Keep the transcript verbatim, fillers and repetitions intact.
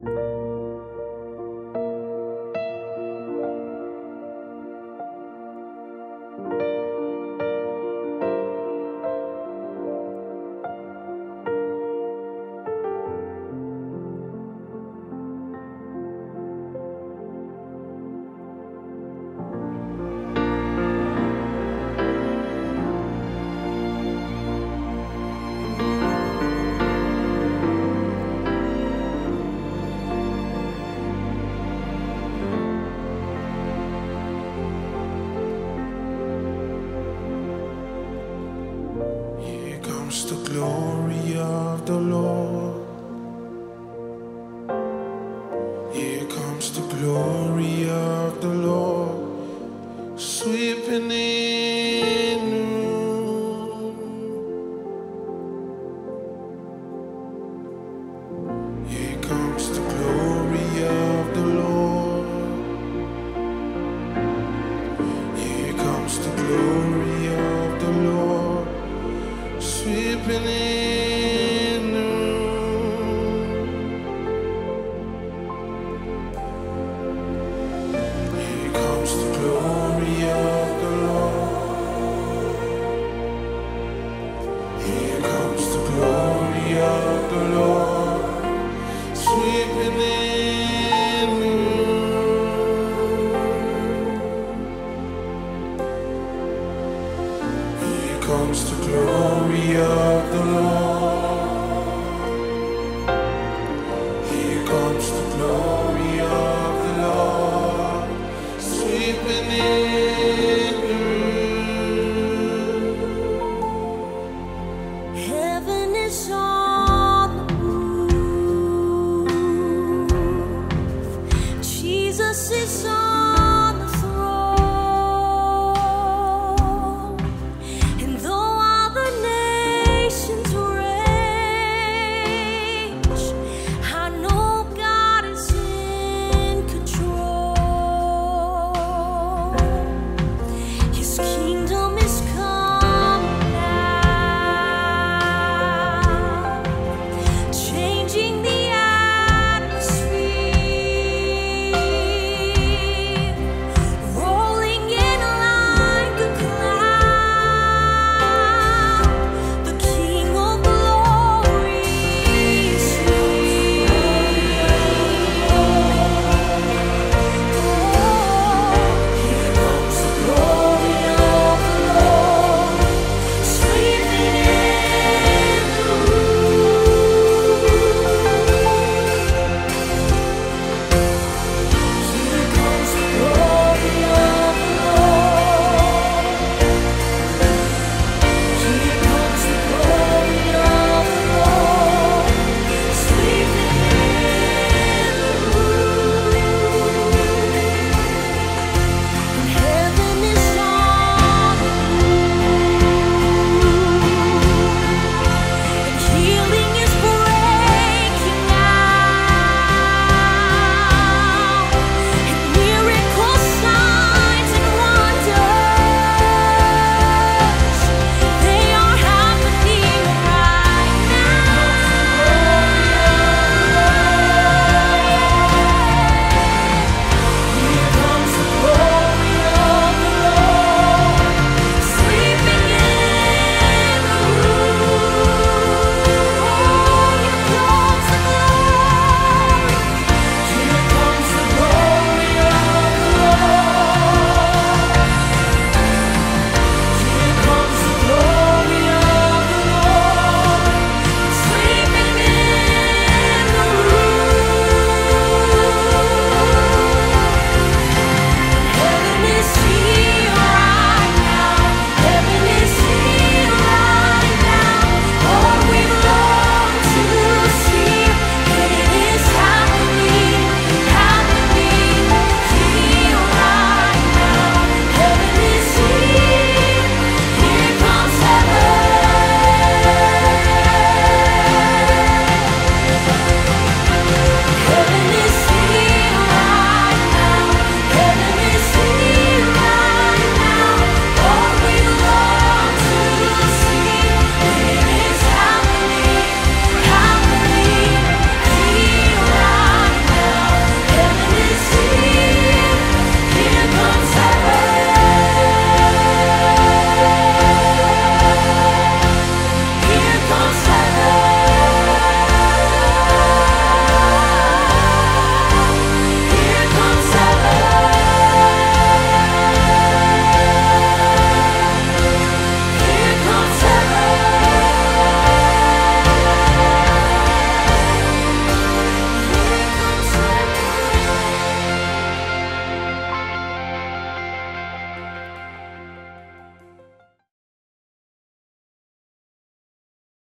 The glory of the Lord. Here comes the glory of the Lord, sweeping in the room. Here comes the glory of the Lord. Here comes the glory of the Lord, sweeping in the room. Here comes the glory of the Lord. Here comes the glory of the Lord, sweeping in the room. Here comes the glory of the Lord. Here comes the glory of the Lord, sweeping in.